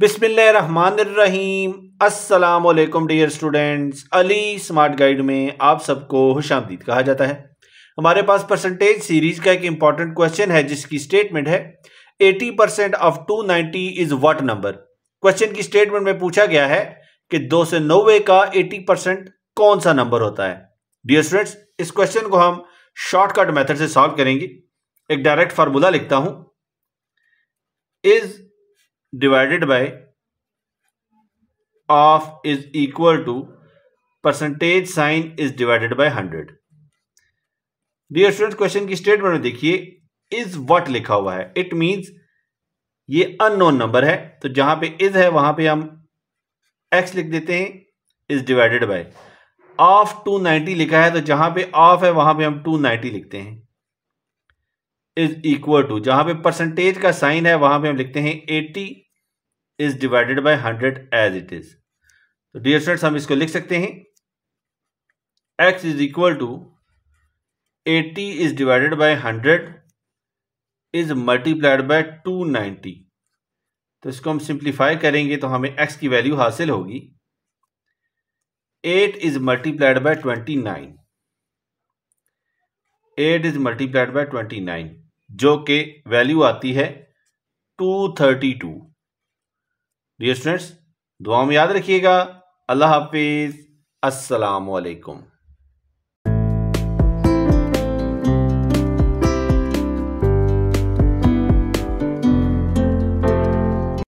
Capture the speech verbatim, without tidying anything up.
बिस्मिल्लाहिर्रहमानिर्रहीम। अस्सलाम वालेकुम dear students, Ali smart guide में आप सबको खुशामदीद कहा जाता है। हमारे पास परसेंटेज सीरीज का एक इंपॉर्टेंट क्वेश्चन है जिसकी स्टेटमेंट है अस्सी परसेंट ऑफ दो सौ नब्बे इज व्हाट नंबर। क्वेश्चन की स्टेटमेंट में पूछा गया है कि दो से नब्बे का अस्सी परसेंट कौन सा नंबर होता है। डियर स्टूडेंट्स, इस क्वेश्चन को हम शॉर्टकट मेथड से सॉल्व करेंगे। एक डायरेक्ट फार्मूला लिखता हूं, is divided by of is equal to percentage sign is divided by hundred. Dear student, question की स्टेटमेंट में देखिए इज व्हाट लिखा हुआ है। इट मींस ये अननोन नंबर है, तो जहां पे इज है वहां पे हम एक्स लिख देते हैं। इज डिवाइडेड बाय ऑफ दो सौ नब्बे लिखा है, तो जहां पे ऑफ है वहां पे हम दो सौ नब्बे लिखते हैं। इज इक्वल टू, जहां पे परसेंटेज का साइन है वहां पे हम लिखते हैं अस्सी is divided by hundred as it is. तो डियर स्टूडेंट्स, हम इसको लिख सकते हैं x इज इक्वल टू अस्सी is divided by hundred is multiplied by दो सौ नब्बे। तो इसको हम सिंप्लीफाई करेंगे तो हमें x की वैल्यू हासिल होगी। Eight is multiplied by twenty nine, eight is multiplied by twenty nine, जो के वैल्यू आती है two thirty two. Dear students, दुआओं में याद रखिएगा। अल्लाह हाफिज, अस्सलाम वालेकुम।